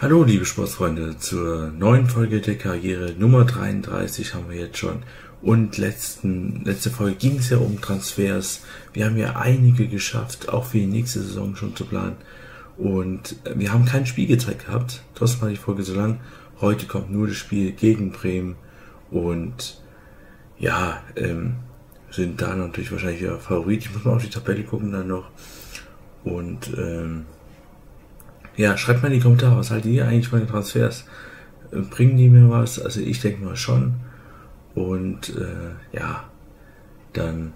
Hallo liebe Sportsfreunde, zur neuen Folge der Karriere Nummer 33 haben wir jetzt schon und letzte Folge ging es ja um Transfers. Wir haben ja einige geschafft, auch für die nächste Saison schon zu planen und wir haben kein Spiel gezeigt gehabt, trotzdem war die Folge so lang. Heute kommt nur das Spiel gegen Bremen und ja, sind da natürlich wahrscheinlich wieder Favorit. Ich muss mal auf die Tabelle gucken dann noch und ja, schreibt mal in die Kommentare, was haltet ihr eigentlich von den Transfers? Bringen die mir was? Also ich denke mal schon. Und ja, dann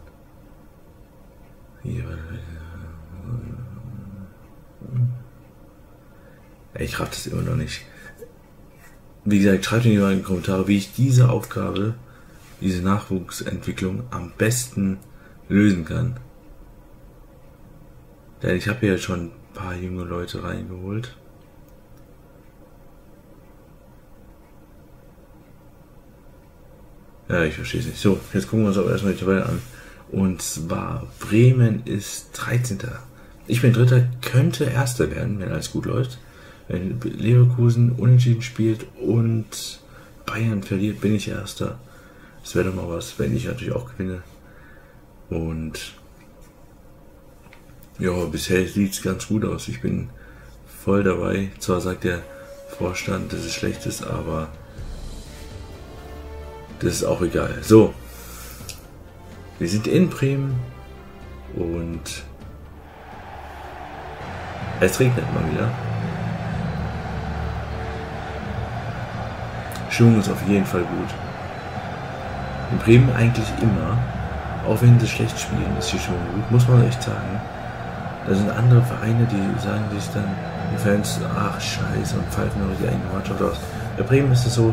hier. Ich raff das immer noch nicht. Wie gesagt, schreibt mir mal in die Kommentare, wie ich diese Aufgabe, diese Nachwuchsentwicklung am besten lösen kann. Denn ich habe ja schon paar junge Leute reingeholt. Ja, ich verstehe es nicht. So, jetzt gucken wir uns aber erstmal die Tabelle an. Und zwar, Bremen ist 13. Ich bin Dritter, könnte Erster werden, wenn alles gut läuft. Wenn Leverkusen unentschieden spielt und Bayern verliert, bin ich Erster. Das wäre doch mal was, wenn ich natürlich auch gewinne. Und ja, bisher sieht es ganz gut aus. Ich bin voll dabei. Zwar sagt der Vorstand, dass es schlecht ist, aber das ist auch egal. So, wir sind in Bremen und es regnet mal wieder. Stimmung ist auf jeden Fall gut. In Bremen eigentlich immer, auch wenn sie schlecht spielen, ist die Stimmung gut, muss man echt sagen. Da sind andere Vereine, die sagen sich dann, die Fans, ach scheiße, und pfeifen nur die eigene Mannschaft aus. Bei Bremen ist es so,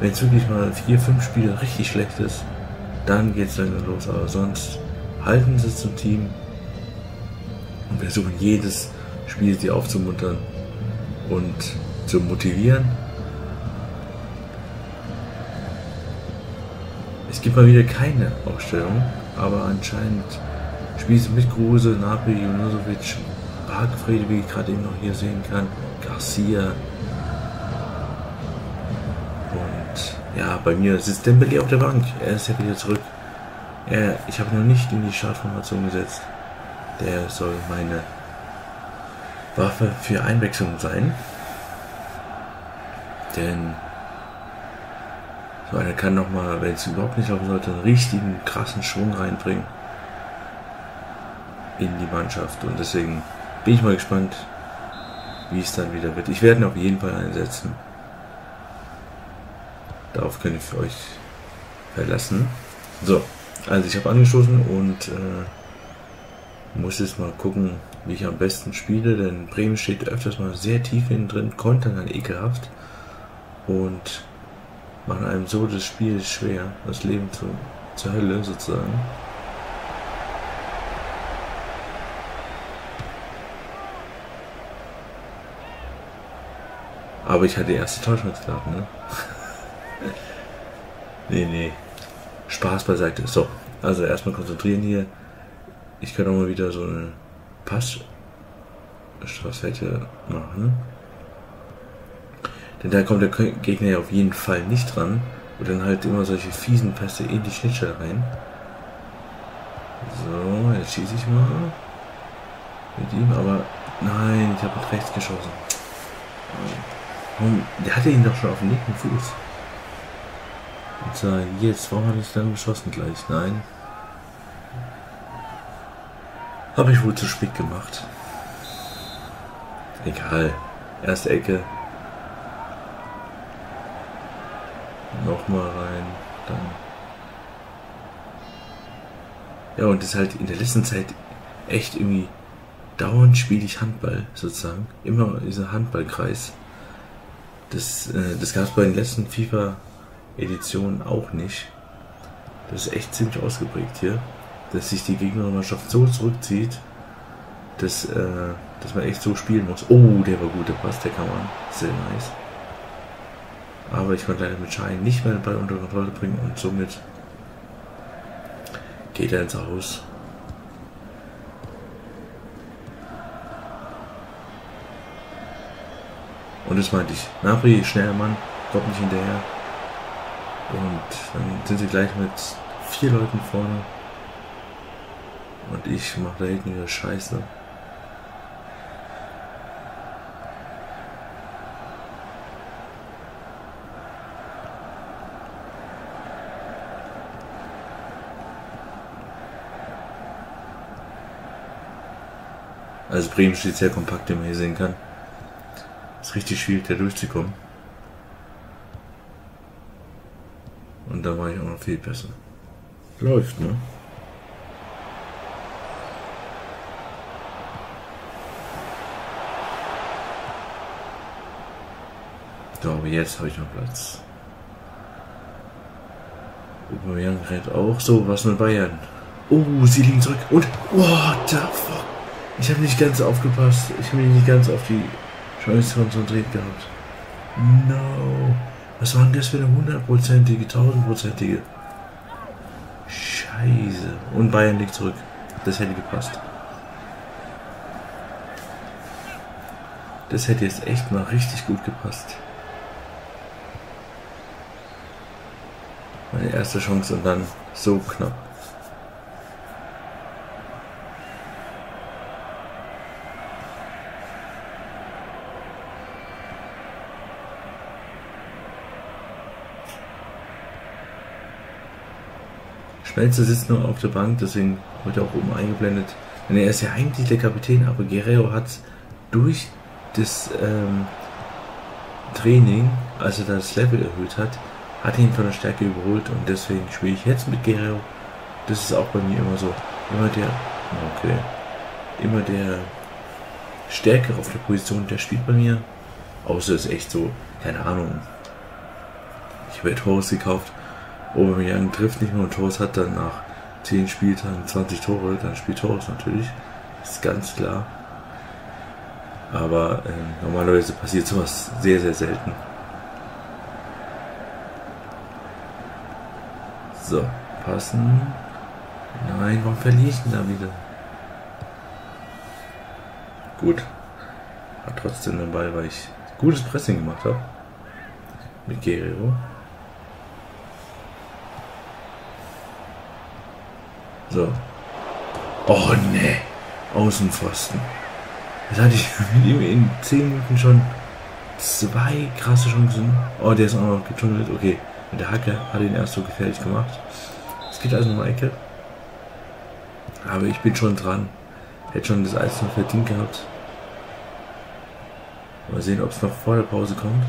wenn es wirklich mal 4, 5 Spiele richtig schlecht ist, dann geht es langsam los. Aber sonst halten sie zum Team und versuchen jedes Spiel sie aufzumuntern und zu motivieren. Es gibt mal wieder keine Aufstellung, aber anscheinend Spieße mit Kruse, Gnabry, Junuzović, Bakrede, wie ich gerade eben noch hier sehen kann, Garcia. Und ja, bei mir sitzt Dembélé auf der Bank. Er ist ja wieder zurück. Ich habe noch nicht in die Startformation gesetzt. Der soll meine Waffe für Einwechslung sein. Denn so einer kann nochmal, wenn es überhaupt nicht laufen sollte, einen richtigen krassen Schwung reinbringen in die Mannschaft, und deswegen bin ich mal gespannt, wie es dann wieder wird. Ich werde ihn auf jeden Fall einsetzen. Darauf könnt ihr für euch verlassen. So, also ich habe angestoßen und muss jetzt mal gucken, wie ich am besten spiele, denn Bremen steht öfters mal sehr tief hinten drin, kontern dann ekelhaft und machen einem so das Spiel schwer, das Leben zur Hölle sozusagen. Aber ich hatte die erste Täuschungsdaten, ne? nee. Spaß beiseite. So, also erstmal konzentrieren hier. Ich kann auch mal wieder so eine Passstraße machen. Denn da kommt der Gegner ja auf jeden Fall nicht dran. Und dann halt immer solche fiesen Pässe in die Schnittstelle rein. So, jetzt schieße ich mal mit ihm, aber nein, ich habe mit rechts geschossen. Der hatte ihn doch schon auf dem linken Fuß. Und sah, jetzt, warum habe ich dann geschossen gleich? Nein. Habe ich wohl zu spät gemacht. Egal. Erste Ecke. Nochmal rein. Dann. Ja, und das ist halt in der letzten Zeit echt irgendwie dauernd spiele ich Handball sozusagen. Immer dieser Handballkreis. Das gab es bei den letzten FIFA-Editionen auch nicht. Das ist echt ziemlich ausgeprägt hier, dass sich die Gegnermannschaft so zurückzieht, dass man echt so spielen muss. Oh, der war gut, der Pass, der kam an. Sehr nice. Aber ich konnte leider mit Schein nicht mehr den Ball unter Kontrolle bringen und somit geht er ins Haus. Und das meinte ich. Gnabry, schneller Mann, kommt nicht hinterher. Und dann sind sie gleich mit 4 Leuten vorne. Und ich mache da hinten wieder Scheiße. Also Bremen steht sehr kompakt, wie man hier sehen kann. Ist richtig schwierig, da durchzukommen. Und da war ich auch noch viel besser. Läuft, ne? So, aber jetzt habe ich noch Platz. Aubameyang rennt auch. So, was mit Bayern? Oh, sie liegen zurück. Und, what the fuck? Ich habe nicht ganz aufgepasst. Ich habe mich nicht ganz auf die Chance konzentriert gehabt. No. Was war denn das für eine hundertprozentige, tausendprozentige? Scheiße. Und Bayern liegt zurück. Das hätte gepasst. Das hätte jetzt echt mal richtig gut gepasst. Meine erste Chance und dann so knapp. Schmelzer sitzt nur auf der Bank, deswegen wird er auch oben eingeblendet. Denn er ist ja eigentlich der Kapitän, aber Gereo hat durch das Training, als er das Level erhöht hat, ihn von der Stärke überholt und deswegen spiele ich jetzt mit Gereo. Das ist auch bei mir immer so. Immer der Stärkere auf der Position, der spielt bei mir. Außer es ist echt so, keine Ahnung. Ich habe ja Torres gekauft. Aubameyang trifft nicht mehr und Torres hat dann nach 10 Spieltagen 20 Tore, dann spielt Torres natürlich. Ist ganz klar. Aber normalerweise passiert sowas sehr, sehr selten. So, passen. Nein, warum verliere ich denn da wieder? Gut. Hat trotzdem den Ball, weil ich gutes Pressing gemacht habe. Mit Guerrero. So. Oh ne. Außenpfosten. Jetzt hatte ich mit ihm in 10 Minuten schon 2 krasse Chancen. Oh, der ist auch noch getunnelt. Okay, mit der Hacke hat ihn erst so gefährlich gemacht. Es geht also um eine Ecke. Aber ich bin schon dran. Hätte schon das 1 noch verdient gehabt. Mal sehen, ob es noch vor der Pause kommt.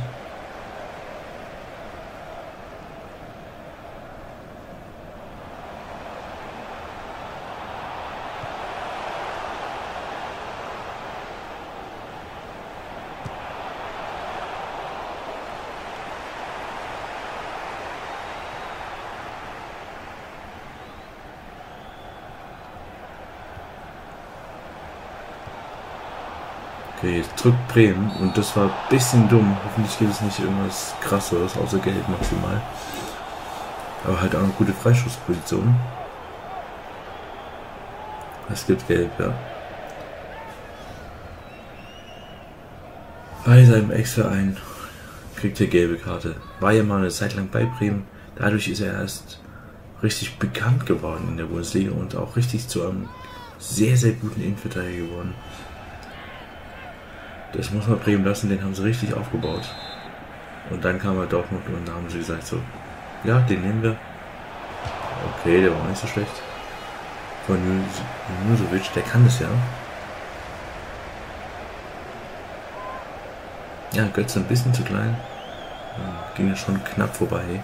Okay, drückt Bremen und das war ein bisschen dumm. Hoffentlich gibt es nicht irgendwas Krasseres, außer Geld maximal. Aber halt auch eine gute Freischussposition. Es gibt Gelb, ja. Bei seinem Ex-Verein kriegt er gelbe Karte. War ja mal eine Zeit lang bei Bremen. Dadurch ist er erst richtig bekannt geworden in der Bundesliga und auch richtig zu einem sehr, sehr guten Innenverteidiger geworden. Das muss man Bremen lassen, den haben sie richtig aufgebaut. Und dann kam er Dortmund und da haben sie gesagt so, ja, den nehmen wir. Okay, der war auch nicht so schlecht. Von Junuzović, der kann das ja. Ja, Götze ein bisschen zu klein. Ging ja schon knapp vorbei.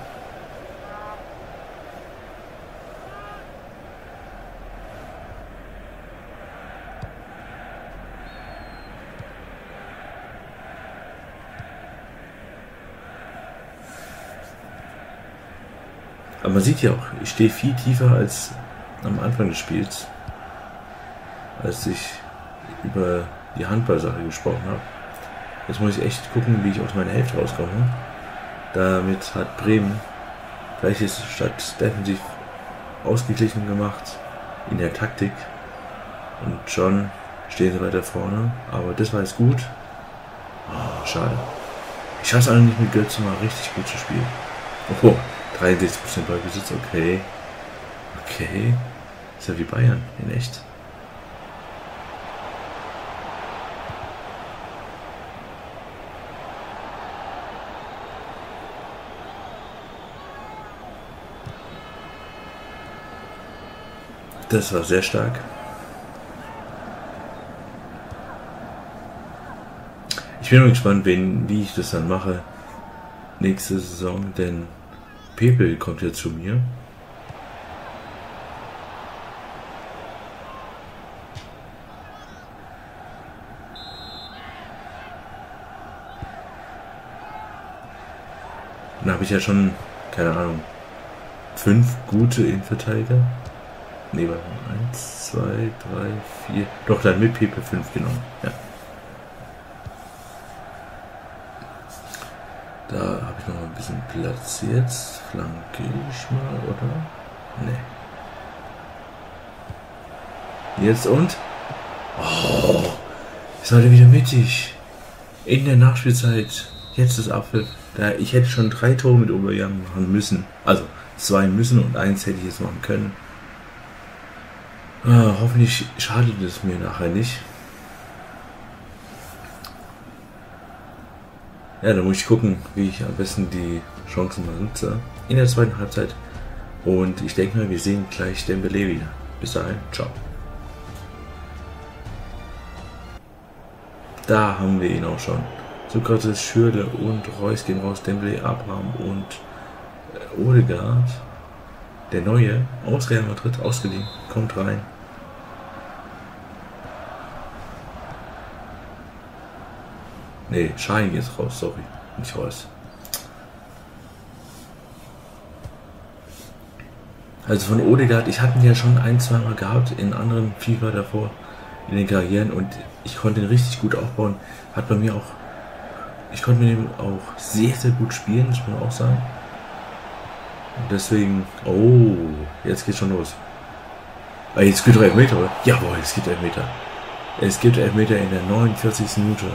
Aber man sieht ja auch, ich stehe viel tiefer als am Anfang des Spiels, als ich über die Handballsache gesprochen habe. Jetzt muss ich echt gucken, wie ich aus meiner Hälfte rauskomme. Damit hat Bremen gleiches statt defensiv ausgeglichen gemacht in der Taktik. Und schon stehen sie weiter vorne. Aber das war jetzt gut. Oh, schade. Ich schaffe es alle nicht mit Götze mal richtig gut zu spielen. Oh, 63% Ballbesitz, okay. Okay. Ist ja wie Bayern, in echt. Das war sehr stark. Ich bin gespannt, wie ich das dann mache nächste Saison, denn Pepe kommt ja zu mir. Dann habe ich ja schon, keine Ahnung, 5 gute Innenverteidiger. Ne, warte, 1, 2, 3, 4. Doch, dann mit Pepe 5, genau. Ja. Da habe ich noch mal ein bisschen Platz jetzt. Flanke ich mal, oder? Ne. Jetzt und? Oh, ist heute wieder mittig. In der Nachspielzeit. Jetzt ist Apfel. Da, ich hätte schon 3 Tore mit Aubameyang machen müssen. Also 2 müssen und 1 hätte ich jetzt machen können. Ah, hoffentlich schadet es mir nachher nicht. Ja, da muss ich gucken, wie ich am besten die Chancen nutze in der zweiten Halbzeit. Und ich denke mal, wir sehen gleich Dembélé wieder. Bis dahin, ciao. Da haben wir ihn auch schon. Sokrates, Schürrle und Reus gehen raus. Dembélé, Abraham und Odegaard. Der Neue, aus Real Madrid, ausgeliehen, kommt rein. Ne, Sahin geht raus, sorry, nicht raus. Also von Odegaard, ich hatte ihn ja schon ein-, zweimal gehabt in anderen FIFA davor, in den Karrieren, und ich konnte ihn richtig gut aufbauen. Hat bei mir auch, ich konnte mit ihm auch sehr, sehr gut spielen, muss man auch sagen. Deswegen, oh, jetzt geht's schon los. Ah, jetzt gibt es 11 Meter, oder? Jawohl, es gibt 11 Meter. Es gibt 11 Meter in der 49. Minute.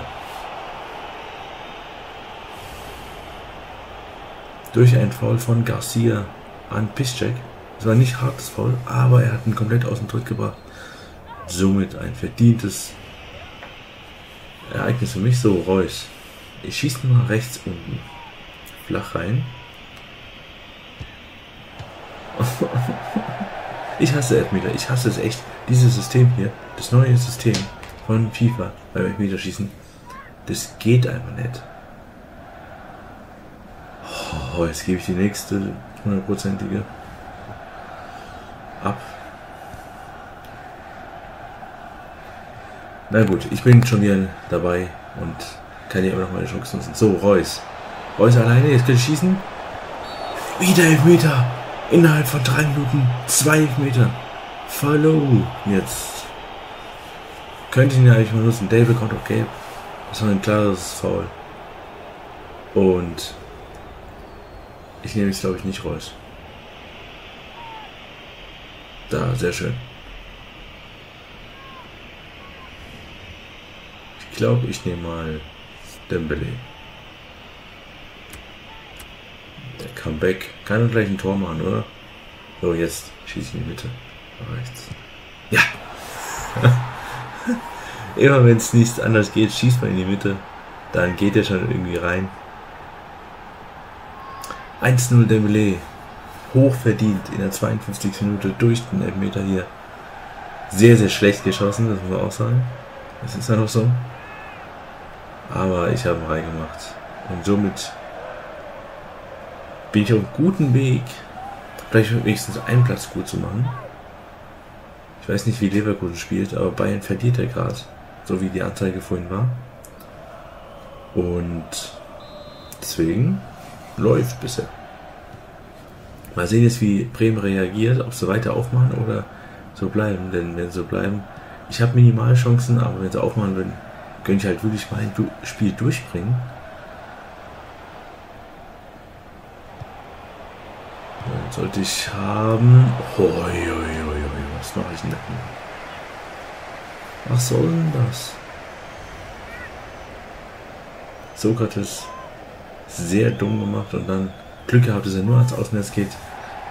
Durch einen Foul von Garcia an Piszczek. Es war nicht hartes Foul, aber er hat ihn komplett aus dem Tritt gebracht. Somit ein verdientes Ereignis für mich. So, Reus. Ich schieße mal rechts unten. Flach rein. Ich hasse Elfmeter, ich hasse es echt. Dieses System hier, das neue System von FIFA beim Elfmeterschießen, das geht einfach nicht. Oh, jetzt gebe ich die nächste 100%ige ab. Na gut, ich bin schon wieder dabei und kann hier aber noch meine Chance nutzen. So, Reus. Reus alleine, jetzt kann ich schießen. Wieder Elfmeter! Innerhalb von 3 Minuten 2 Meter. Follow. Jetzt könnte ich ihn ja eigentlich mal nutzen. Dave bekommt auch gelb. Das war ein klares Foul. Und ich nehme es, glaube ich, nicht raus. Da, sehr schön. Ich glaube, ich nehme mal Dembélé. Comeback. Kann er gleich ein Tor machen, oder? So, jetzt schieße ich in die Mitte. Rechts. Ja! Immer wenn es nichts anderes geht, schießt man in die Mitte. Dann geht er schon irgendwie rein. 1-0 Dembélé. Hochverdient in der 52. Minute durch den Elfmeter hier. Sehr, sehr schlecht geschossen, das muss man auch sagen. Das ist ja noch so. Aber ich habe ihn reingemacht. Und somit bin ich auf einem guten Weg, vielleicht wenigstens einen Platz gut zu machen. Ich weiß nicht, wie Leverkusen spielt, aber Bayern verliert ja gerade, so wie die Anzeige vorhin war. Und deswegen läuft bisher. Mal sehen jetzt, wie Bremen reagiert, ob sie weiter aufmachen oder so bleiben. Denn wenn sie so bleiben, ich habe Minimalchancen, aber wenn sie aufmachen würden, könnte ich halt wirklich mein Spiel durchbringen. Sollte ich haben. Hoi, hoi, hoi, was mache ich denn da? Was soll denn das? Sokrates, Sehr dumm gemacht und dann Glück gehabt, dass er nur ans Außennetz geht.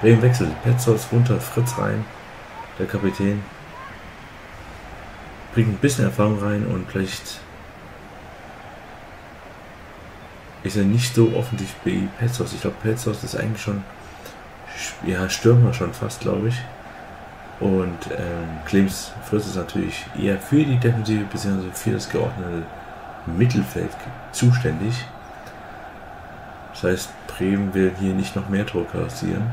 Bremen wechselt. Petzold runter, Fritz rein. Der Kapitän bringt ein bisschen Erfahrung rein und vielleicht ist er nicht so offensiv wie Petzold. Ich glaube, Petzold ist eigentlich schon, ja, Stürmer schon fast, glaube ich. Und Clemens Fritz ist natürlich eher für die Defensive bzw. für das geordnete Mittelfeld zuständig. Das heißt, Bremen will hier nicht noch mehr Druck kassieren.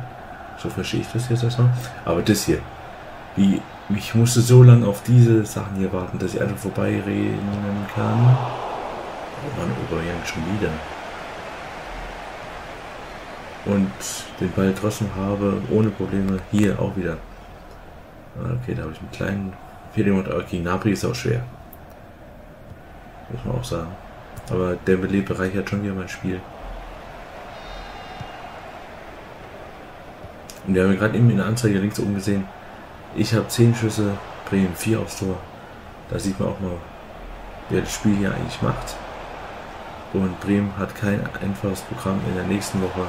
So verstehe ich das jetzt erstmal. Aber das hier, wie ich musste so lange auf diese Sachen hier warten, dass ich einfach vorbeireden kann. Oh Mann, Aubameyang schon wieder. Und den Ball trotzdem habe, ohne Probleme, hier auch wieder. Okay, da habe ich einen kleinen Fehler gemacht, aber gegen Gnabry ist auch schwer. Muss man auch sagen. Aber Dembélé bereichert schon wieder mein Spiel. Und wir haben ja gerade eben in der Anzeige links oben gesehen, ich habe 10 Schüsse, Bremen 4 aufs Tor. Da sieht man auch mal, wer das Spiel hier eigentlich macht. Und Bremen hat kein einfaches Programm in der nächsten Woche.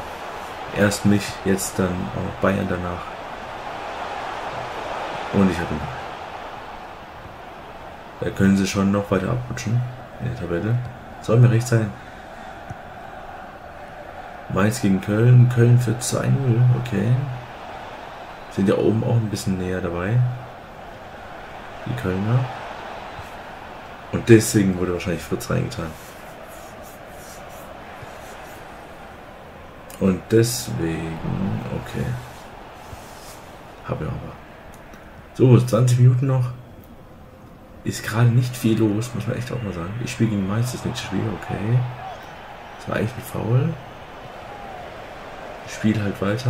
Erst mich, jetzt dann auch Bayern danach. Und ich habe ihn. Da können sie schon noch weiter abrutschen in der Tabelle. Soll mir recht sein. Mainz gegen Köln. Köln für 2-0. Okay. Sind ja oben auch ein bisschen näher dabei. Die Kölner. Und deswegen wurde wahrscheinlich Fritz reingetan. Und deswegen... Okay. Hab ich auch mal. So, 20 Minuten noch. Ist gerade nicht viel los, muss man echt auch mal sagen. Ich spiele gegen Mainz, das nächste Spiel, okay. Das war eigentlich ein Foul. Ich spiele halt weiter.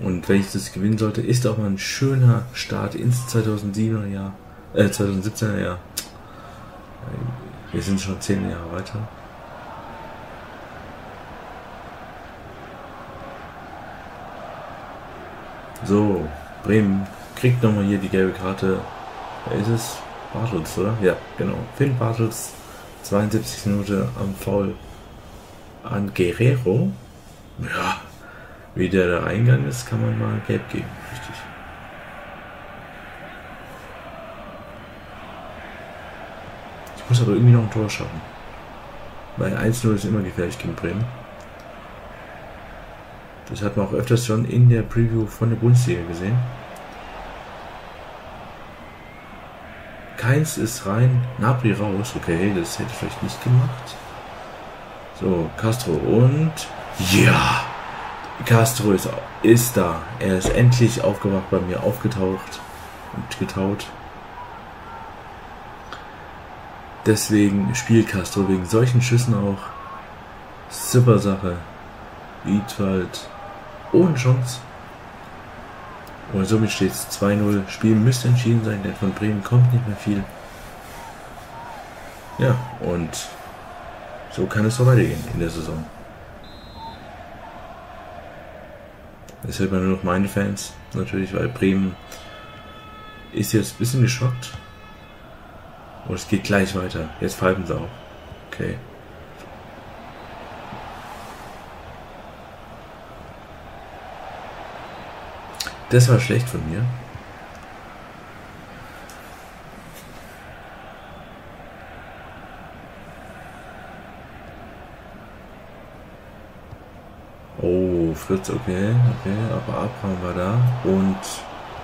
Und wenn ich das gewinnen sollte, ist auch mal ein schöner Start ins 2007er Jahr. 2017er Jahr. Wir sind schon 10 Jahre weiter. So, Bremen kriegt nochmal hier die gelbe Karte. Wer ist es? Bartels, oder? Ja, genau. Finn Bartels, 72. Minute am Foul an Guerrero. Ja, wie der da reingegangen ist, kann man mal gelb geben. Richtig. Ich muss aber irgendwie noch ein Tor schaffen. Weil 1-0 ist immer gefährlich gegen Bremen. Das hat man auch öfters schon in der Preview von der Bundesliga gesehen. Keins ist rein, Gnabry raus. Okay, das hätte ich vielleicht nicht gemacht. So, Castro und... Ja! Castro ist da. Er ist endlich aufgewacht bei mir, aufgetaucht und getaut. Deswegen spielt Castro wegen solchen Schüssen auch. Super Sache. Liegt halt ohne Chance. Und somit steht es 2-0. Spiel müsste entschieden sein, denn von Bremen kommt nicht mehr viel. Ja, und so kann es so weitergehen in der Saison. Das hört man nur noch meine Fans natürlich, weil Bremen ist jetzt ein bisschen geschockt. Und es geht gleich weiter. Jetzt pfeifen sie auch. Okay. Das war schlecht von mir. Oh, Fritz, okay, aber Abraham war da und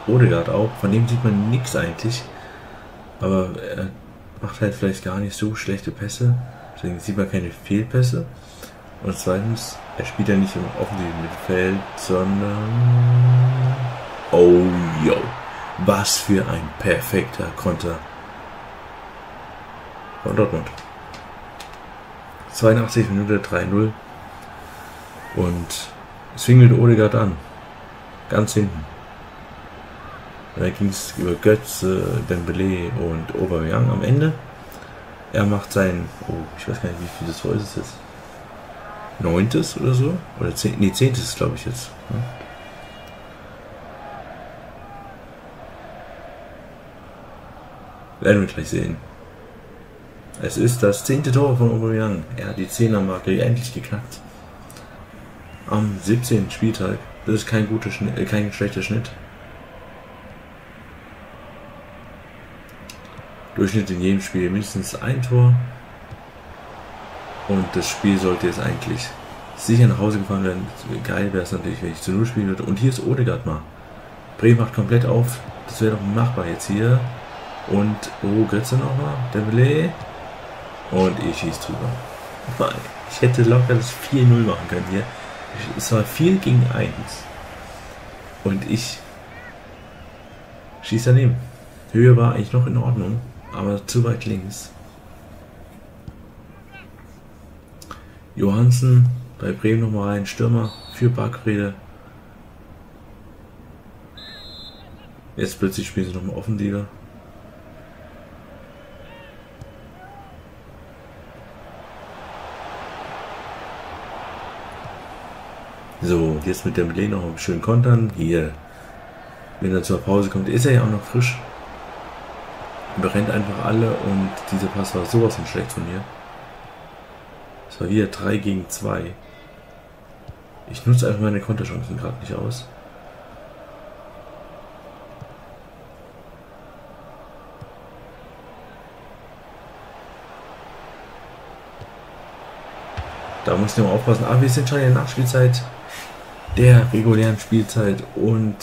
Odegaard auch. Von dem sieht man nichts eigentlich, aber er macht halt vielleicht gar nicht so schlechte Pässe, deswegen sieht man keine Fehlpässe. Und zweitens, er spielt ja nicht im offensiven Mittelfeld, sondern... Oh, yo. Was für ein perfekter Konter von Dortmund. 82 Minuten 3-0. Und es fing mit Odegaard an. Ganz hinten. Und dann ging es über Götze, Dembélé und Aubameyang am Ende. Er macht sein... Oh, ich weiß gar nicht, wie viel das Tor ist jetzt. 9. oder so? Oder 10. Nee, 10. glaube ich jetzt. Ne? Werden wir gleich sehen. Es ist das 10. Tor von Aubameyang. Er hat die 10er-Marke endlich geknackt. Am 17. Spieltag. Das ist kein guter Schnitt, kein schlechter Schnitt. Durchschnitt in jedem Spiel mindestens ein Tor. Und das Spiel sollte jetzt eigentlich sicher nach Hause gefahren werden. Geil wäre es natürlich, wenn ich zu 0 spielen würde. Und hier ist Odegaard mal. Bremen macht komplett auf. Das wäre doch machbar jetzt hier. Und, oh, Götze nochmal. Dembélé. Und ich schieße drüber. Mann, ich hätte locker das 4-0 machen können hier. Es war 4 gegen 1. Und ich schieße daneben. Höhe war eigentlich noch in Ordnung, aber zu weit links. Johansen bei Bremen nochmal rein. Stürmer für Bakrede. Jetzt plötzlich spielen sie nochmal Offensiver. So, jetzt mit Dembélé noch einen schönen Kontern. Hier, wenn er zur Pause kommt, ist er ja auch noch frisch. Überrennt einfach alle und dieser Pass war sowas von schlecht von mir. Es war wieder 3 gegen 2. Ich nutze einfach meine Konterchancen gerade nicht aus. Da muss ich nochmal aufpassen. Aber wir sind schon in der Nachspielzeit, der regulären Spielzeit, und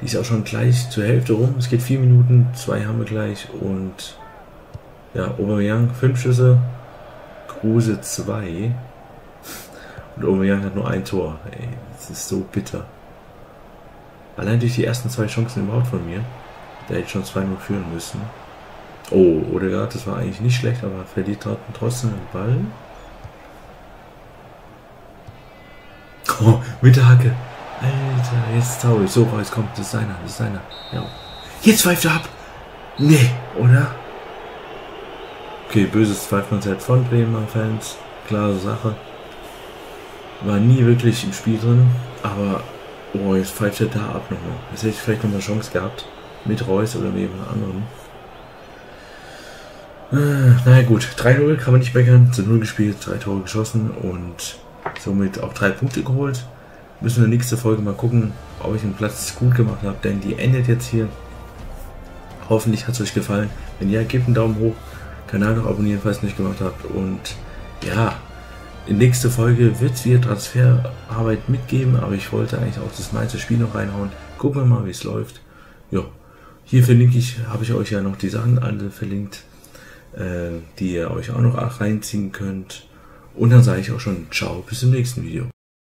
die ist auch schon gleich zur Hälfte rum. Es geht 4 Minuten, 2 haben wir gleich, und ja, Aubameyang 5 Schüsse, Kruse 2 und Aubameyang hat nur ein Tor. Ey, das ist so bitter. Allein durch die ersten 2 Chancen überhaupt von mir, da hätte ich schon 2-0 führen müssen. Oh, Odegaard, das war eigentlich nicht schlecht, aber verliert trotzdem den Ball. Oh, mit der Hacke. Alter, jetzt ist traurig. So, jetzt kommt, das ist seiner, das ist seiner. Ja. Jetzt pfeift er ab. Nee, oder? Okay, böses Pfeifkonzert von Bremer Fans. Klare Sache. War nie wirklich im Spiel drin, aber oh, jetzt pfeift er da ab nochmal. Jetzt hätte ich vielleicht nochmal eine Chance gehabt. Mit Reus oder mit jemand anderem. Naja gut, 3-0 kann man nicht meckern. Zu 0 gespielt, 3 Tore geschossen und somit auch 3 Punkte geholt. Müssen wir in der nächsten Folge mal gucken, ob ich den Platz gut gemacht habe, denn die endet jetzt hier. Hoffentlich hat es euch gefallen. Wenn ja, gebt einen Daumen hoch, Kanal noch abonnieren, falls ihr nicht gemacht habt. Und ja, in der nächsten Folge wird es wieder Transferarbeit mitgeben, aber ich wollte eigentlich auch das meiste Spiel noch reinhauen. Gucken wir mal, wie es läuft. Ja, hier verlinke ich, habe ich euch ja noch die Sachen alle verlinkt, die ihr euch auch noch reinziehen könnt. Und dann sage ich auch schon ciao, bis zum nächsten Video.